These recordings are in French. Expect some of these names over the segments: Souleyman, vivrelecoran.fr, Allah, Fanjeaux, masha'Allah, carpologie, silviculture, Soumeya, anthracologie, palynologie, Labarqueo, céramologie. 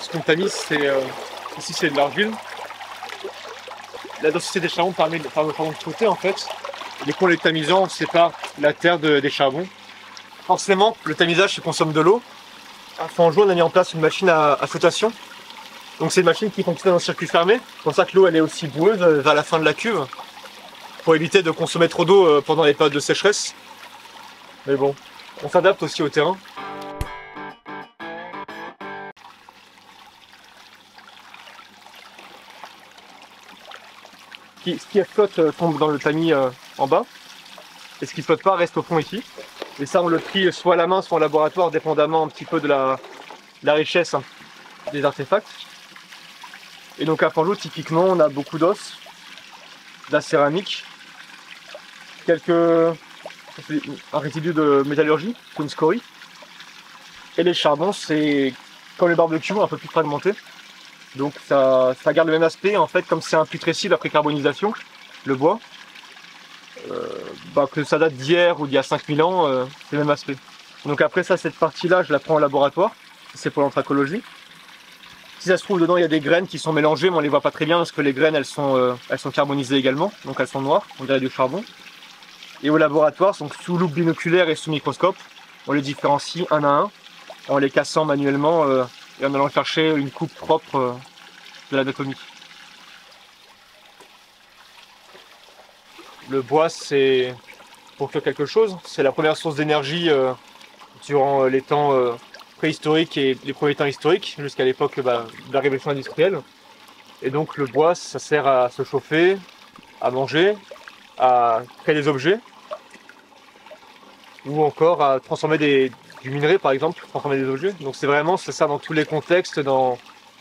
Ce qu'on tamise, c'est ici c'est de l'argile. La densité des charbons permet de trouter en fait. Et du coup, en les tamisant, on sépare la terre des charbons. Forcément, le tamisage se consomme de l'eau. À Fanjeaux, on a mis en place une machine à flottation. Donc c'est une machine qui fonctionne en circuit fermé. C'est pour ça que l'eau elle est aussi boueuse vers la fin de la cuve, pour éviter de consommer trop d'eau pendant les périodes de sécheresse. Mais bon, on s'adapte aussi au terrain. Ce qui flotte tombe dans le tamis en bas, et ce qui ne flotte pas reste au fond ici. Et ça, on le trie soit à la main, soit en laboratoire, dépendamment un petit peu de la richesse des artefacts. Et donc à Fanjeaux, typiquement, on a beaucoup d'os, de la céramique, un résidu de métallurgie, une scorie. Et les charbons, c'est comme les barbecues, un peu plus fragmentés. Donc ça garde le même aspect, en fait, comme c'est imputrescible après carbonisation, le bois, que ça date d'hier ou d'il y a 5000 ans, c'est le même aspect. Donc après ça, cette partie-là, je la prends au laboratoire, c'est pour l'anthracologie. Si ça se trouve, dedans, il y a des graines qui sont mélangées, mais on les voit pas très bien parce que les graines, elles sont carbonisées également, donc elles sont noires, on dirait du charbon. Et au laboratoire, donc sous loupe binoculaire et sous microscope, on les différencie un à un, en les cassant manuellement, et en allant chercher une coupe propre de l'anatomie. Le bois, c'est pour faire quelque chose. C'est la première source d'énergie durant les temps préhistoriques et les premiers temps historiques, jusqu'à l'époque de la révolution industrielle. Et donc le bois, ça sert à se chauffer, à manger, à créer des objets, ou encore à transformer du minerai par exemple, transformer des objets. Donc c'est vraiment, ça sert dans tous les contextes,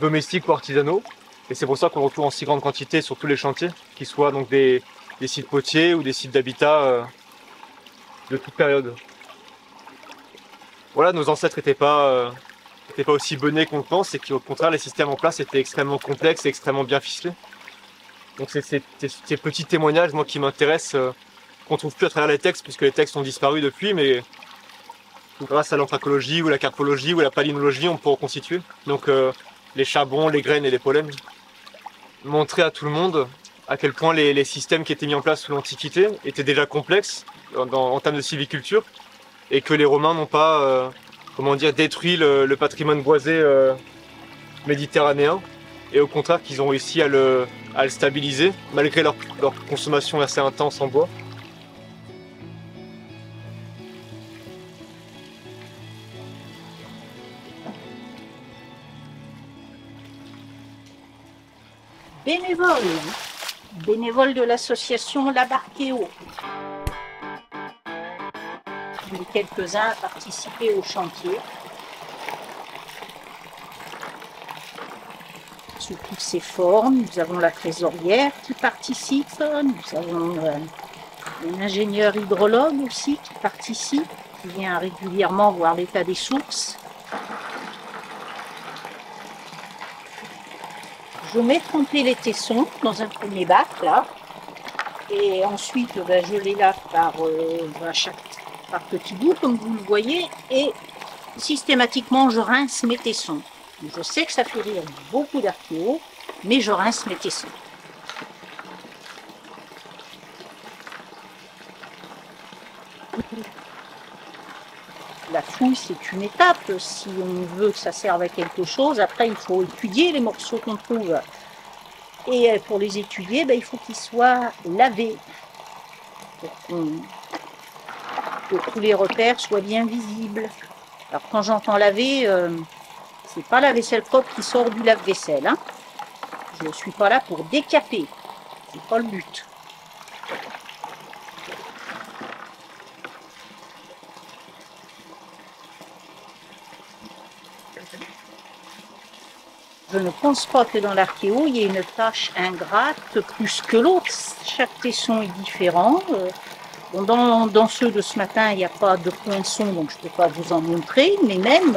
domestiques ou artisanaux. Et c'est pour ça qu'on le retrouve en si grande quantité sur tous les chantiers, qu'ils soient donc des sites potiers ou des sites d'habitat de toute période. Voilà, nos ancêtres n'étaient pas aussi bonnets qu'on le pense, et qu'au contraire les systèmes en place étaient extrêmement complexes et extrêmement bien ficelés. Donc c'est ces petits témoignages, moi, qui m'intéressent, qu'on ne trouve plus à travers les textes, puisque les textes ont disparu depuis, mais grâce à l'anthracologie ou la carpologie ou la palynologie, on peut reconstituer. Donc les charbons, les graines et les pollens. Montrer à tout le monde à quel point les systèmes qui étaient mis en place sous l'Antiquité étaient déjà complexes en termes de silviculture, et que les Romains n'ont pas détruit le patrimoine boisé méditerranéen, et au contraire qu'ils ont réussi à le stabiliser malgré leur consommation assez intense en bois. Bénévole de l'association Labarqueo. Quelques-uns à participer au chantier. Sous toutes ses formes, nous avons la trésorière qui participe, nous avons un ingénieur hydrologue aussi qui participe, qui vient régulièrement voir l'état des sources. Je mets tremper les tessons dans un premier bac, là, et ensuite je les lave par petits bouts, comme vous le voyez, et systématiquement je rince mes tessons. Je sais que ça fait rire beaucoup d'archéos, mais je rince mes tessons. La fouille, c'est une étape. Si on veut que ça serve à quelque chose, après il faut étudier les morceaux qu'on trouve. Et pour les étudier, il faut qu'ils soient lavés, pour que tous les repères soient bien visibles. Alors quand j'entends laver, c'est pas la vaisselle propre qui sort du lave-vaisselle, hein. Je ne suis pas là pour décaper, c'est pas le but. Je ne pense pas que dans l'archéo, il y ait une tâche ingrate plus que l'autre. Chaque tesson est différent. Dans ceux de ce matin, il n'y a pas de poinçon, donc je ne peux pas vous en montrer. Mais même,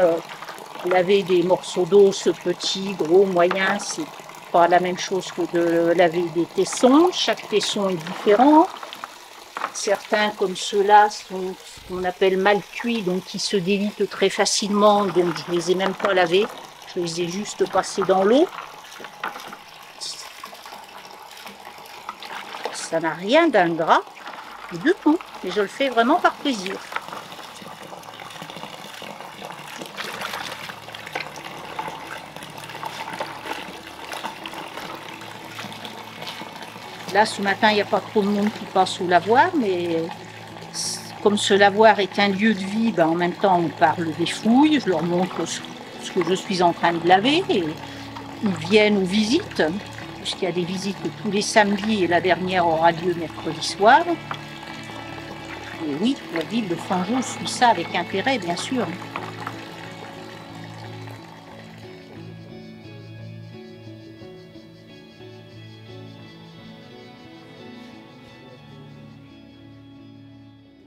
laver des morceaux d'os, petits, gros, moyens, c'est pas la même chose que de laver des tessons. Chaque tesson est différent. Certains, comme ceux-là, sont ce qu'on appelle mal cuits, donc ils se délitent très facilement, donc je ne les ai même pas lavés. Je les ai juste passés dans l'eau. Ça n'a rien d'ingrat du tout, mais je le fais vraiment par plaisir. Là, ce matin, il n'y a pas trop de monde qui passe au lavoir, mais comme ce lavoir est un lieu de vie, ben, en même temps, on parle des fouilles, je leur montre ce que je suis en train de laver, et ils viennent aux visites, puisqu'il y a des visites tous les samedis, et la dernière aura lieu mercredi soir. Et oui, la ville de Fanjeaux suit ça avec intérêt, bien sûr.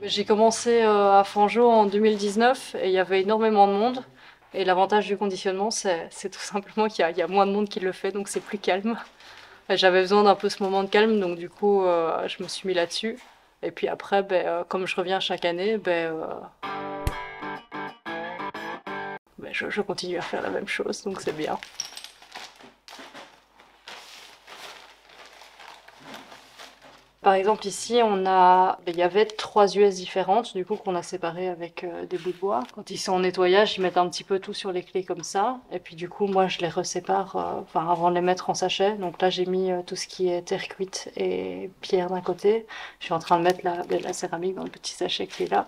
J'ai commencé à Fanjeaux en 2019 et il y avait énormément de monde. Et l'avantage du conditionnement, c'est tout simplement qu'il y a moins de monde qui le fait, donc c'est plus calme. J'avais besoin d'un peu ce moment de calme, donc du coup, je me suis mis là-dessus. Et puis après, comme je reviens chaque année, je continue à faire la même chose, donc c'est bien. Par exemple, ici, il y avait 3 US différentes, du coup, qu'on a séparées avec des bouts de bois. Quand ils sont en nettoyage, ils mettent un petit peu tout sur les clés comme ça. Et puis, du coup, moi, je les resépare avant de les mettre en sachet. Donc là, j'ai mis tout ce qui est terre cuite et pierre d'un côté. Je suis en train de mettre la céramique dans le petit sachet qui est là.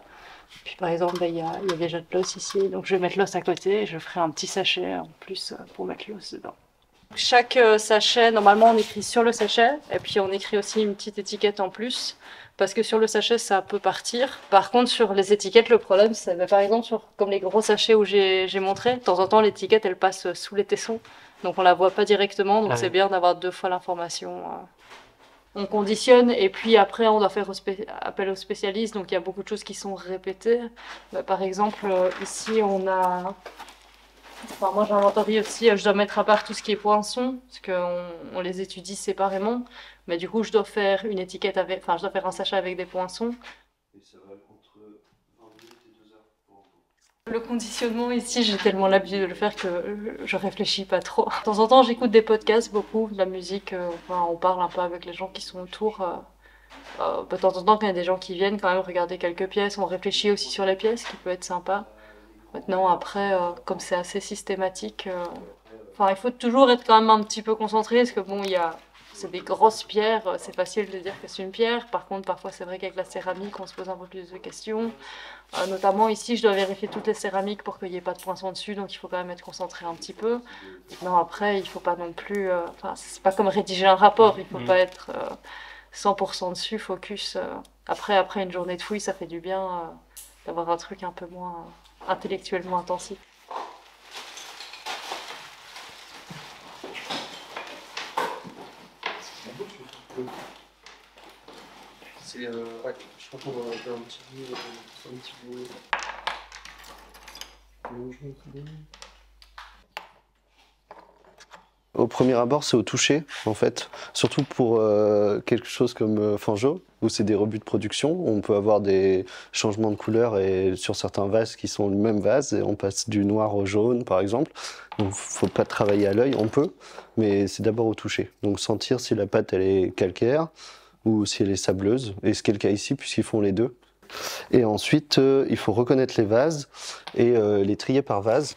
Puis, par exemple, il y a déjà de l'os ici. Donc, je vais mettre l'os à côté et je ferai un petit sachet en plus pour mettre l'os dedans. Chaque sachet, normalement, on écrit sur le sachet et puis on écrit aussi une petite étiquette en plus parce que sur le sachet, ça peut partir. Par contre, sur les étiquettes, le problème, c'est par exemple, comme les gros sachets où j'ai montré, de temps en temps, l'étiquette, elle passe sous les tessons. Donc, on la voit pas directement. Donc, c'est bien d'avoir 2 fois l'information. On conditionne et puis après, on doit faire appel aux spécialistes. Donc, il y a beaucoup de choses qui sont répétées. Par exemple, ici, on a... Enfin, moi j'inventorie aussi, je dois mettre à part tout ce qui est poinçon, parce qu'on les étudie séparément, mais du coup je dois faire une étiquette avec, enfin je dois faire un sachet avec des poinçons. Et ça va entre 20 minutes et 2 heures pour vous. Le conditionnement ici, j'ai tellement l'habitude de le faire que je réfléchis pas trop. De temps en temps j'écoute des podcasts beaucoup, de la musique, on parle un peu avec les gens qui sont autour. De temps en temps quand il y a des gens qui viennent quand même regarder quelques pièces, on réfléchit aussi sur les pièces, ce qui peut être sympa. Maintenant, après, comme c'est assez systématique, il faut toujours être quand même un petit peu concentré, parce que bon, c'est des grosses pierres, c'est facile de dire que c'est une pierre. Par contre, parfois, c'est vrai qu'avec la céramique, on se pose un peu plus de questions. Notamment ici, je dois vérifier toutes les céramiques pour qu'il n'y ait pas de poinçons dessus, donc il faut quand même être concentré un petit peu. Non, après, il ne faut pas non plus... c'est pas comme rédiger un rapport, il ne faut pas être 100% dessus, focus. Après une journée de fouilles, ça fait du bien d'avoir un truc un peu moins... intellectuellement intensif. Ouais, je crois qu'on va faire un petit bout. Au premier abord, c'est au toucher, en fait. Surtout pour quelque chose comme Fanjeaux, où c'est des rebuts de production. On peut avoir des changements de couleur et sur certains vases qui sont le même vase, et on passe du noir au jaune, par exemple. Donc, faut pas travailler à l'œil, on peut, mais c'est d'abord au toucher. Donc, sentir si la pâte, elle est calcaire ou si elle est sableuse. Et ce qui est le cas ici, puisqu'ils font les deux. Et ensuite, il faut reconnaître les vases et les trier par vase.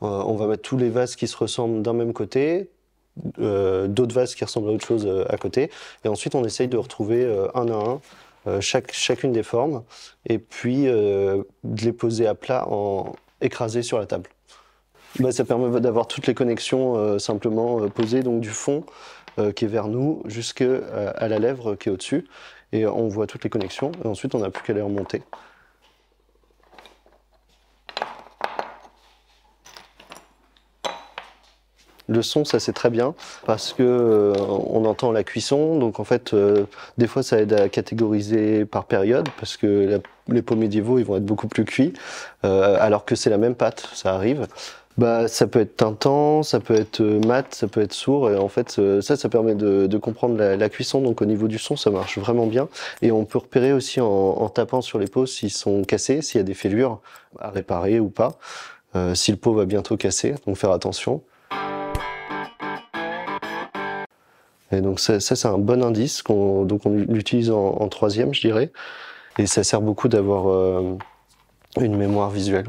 On va mettre tous les vases qui se ressemblent d'un même côté, d'autres vases qui ressemblent à autre chose à côté, et ensuite on essaye de retrouver un à un chacune des formes, et puis de les poser à plat en écrasé sur la table. Bah, ça permet d'avoir toutes les connexions simplement posées, donc du fond qui est vers nous jusqu'à la lèvre qui est au-dessus, et on voit toutes les connexions, et ensuite on n'a plus qu'à les remonter. Le son, ça c'est très bien parce que on entend la cuisson, donc en fait, des fois ça aide à catégoriser par période parce que les pots médiévaux ils vont être beaucoup plus cuits alors que c'est la même pâte, ça arrive. Bah, ça peut être tintant, ça peut être mat, ça peut être sourd, et en fait ça permet de comprendre la cuisson, donc au niveau du son ça marche vraiment bien, et on peut repérer aussi en tapant sur les pots s'ils sont cassés, s'il y a des fêlures à réparer ou pas. Si le pot va bientôt casser, donc faire attention. Et donc ça c'est un bon indice, donc on l'utilise en troisième, je dirais. Et ça sert beaucoup d'avoir une mémoire visuelle.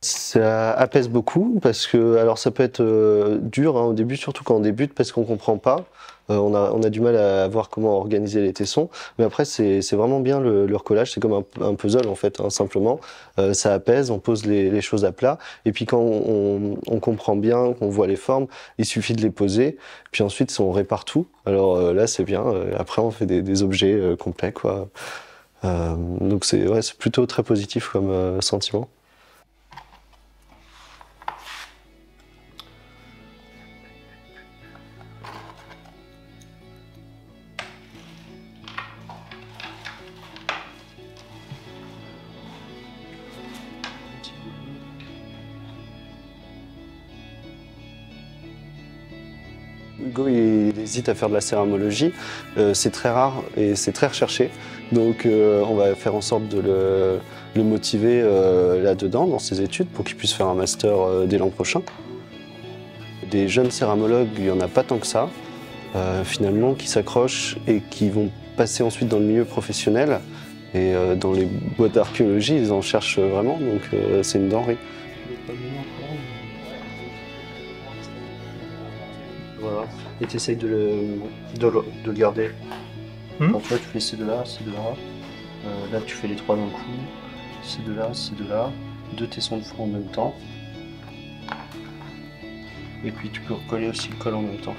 Ça apaise beaucoup parce que, alors ça peut être dur hein, au début, surtout quand on débute, parce qu'on ne comprend pas, on a du mal à voir comment organiser les tessons, mais après c'est vraiment bien le recollage, c'est comme un puzzle en fait, hein, simplement, ça apaise, on pose les choses à plat, et puis quand on comprend bien, qu'on voit les formes, il suffit de les poser, puis ensuite on répare tout, alors là c'est bien, après on fait des objets complets, quoi. Donc c'est ouais, c'est plutôt très positif comme sentiment. Hugo, il hésite à faire de la céramologie, c'est très rare et c'est très recherché, donc on va faire en sorte de le motiver là-dedans, dans ses études, pour qu'il puisse faire un master dès l'an prochain. Des jeunes céramologues, il n'y en a pas tant que ça, finalement, qui s'accrochent et qui vont passer ensuite dans le milieu professionnel, et dans les boîtes d'archéologie, ils en cherchent vraiment, donc c'est une denrée. Voilà. Et tu essayes de le garder. Quand tu vois, tu fais ces deux-là, ces deux-là. Là, tu fais les trois d'un coup. Ces deux-là, ces deux-là. Deux tessons de fond en même temps. Et puis, tu peux recoller aussi le col en même temps.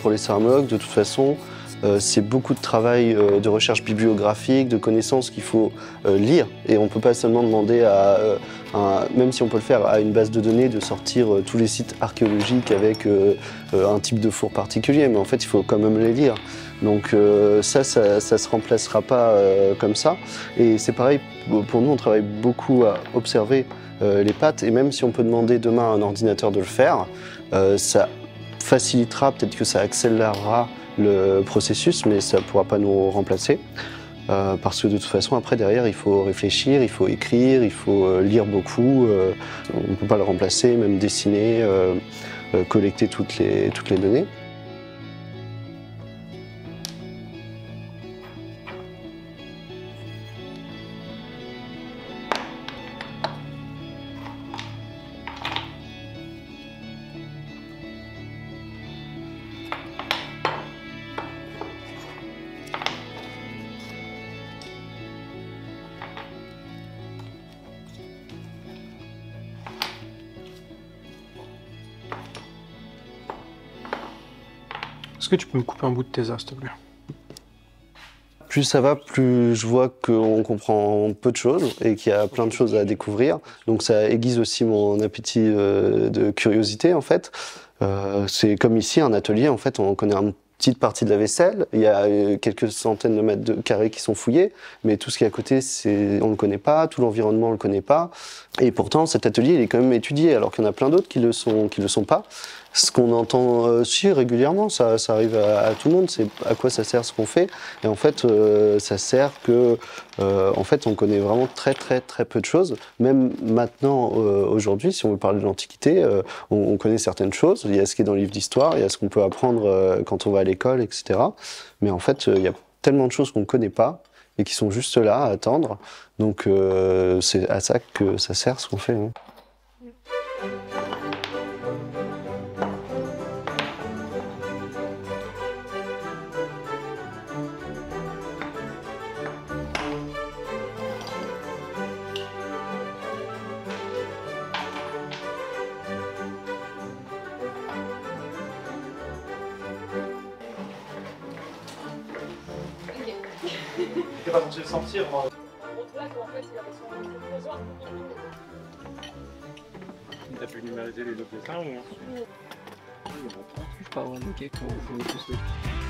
Pour les céramologues, de toute façon, c'est beaucoup de travail de recherche bibliographique, de connaissances qu'il faut lire. Et on ne peut pas seulement demander, même si on peut le faire, à une base de données de sortir tous les sites archéologiques avec un type de four particulier. Mais en fait, il faut quand même les lire. Donc ça se remplacera pas comme ça. Et c'est pareil, pour nous, on travaille beaucoup à observer les pattes. Et même si on peut demander demain à un ordinateur de le faire, ça facilitera, peut-être que ça accélérera le processus, mais ça ne pourra pas nous remplacer. Parce que de toute façon, après, derrière, il faut réfléchir, il faut écrire, il faut lire beaucoup. On ne peut pas le remplacer, même dessiner, collecter toutes les données. Est-ce que tu peux me couper un bout de tes as, s'il te plaît? Plus ça va, plus je vois qu'on comprend peu de choses et qu'il y a plein de choses à découvrir. Donc ça aiguise aussi mon appétit de curiosité, en fait. C'est comme ici, un atelier, en fait, on connaît une petite partie de la vaisselle. Il y a quelques centaines de mètres de carrés qui sont fouillés, mais tout ce qui est à côté, on ne le connaît pas, tout l'environnement, on ne le connaît pas. Et pourtant, cet atelier, il est quand même étudié, alors qu'il y en a plein d'autres qui le sont pas. Ce qu'on entend aussi régulièrement, ça arrive à tout le monde, c'est à quoi ça sert ce qu'on fait. Et en fait, ça sert que, en fait, on connaît vraiment très peu de choses. Même maintenant, aujourd'hui, si on veut parler de l'Antiquité, on connaît certaines choses. Il y a ce qui est dans le livre d'histoire, il y a ce qu'on peut apprendre quand on va à l'école, etc. Mais en fait, il y a tellement de choses qu'on ne connaît pas et qui sont juste là à attendre. Donc, c'est à ça que ça sert ce qu'on fait. Hein. Je vais sortir. t'as pu numériser les autres dessins ou... Je sais pas, ouais, ok, qu'on fout tous les...